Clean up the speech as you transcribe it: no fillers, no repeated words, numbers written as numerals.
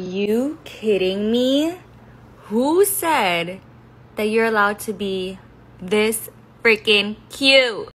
Are you kidding me? Who said that you're allowed to be this freaking cute?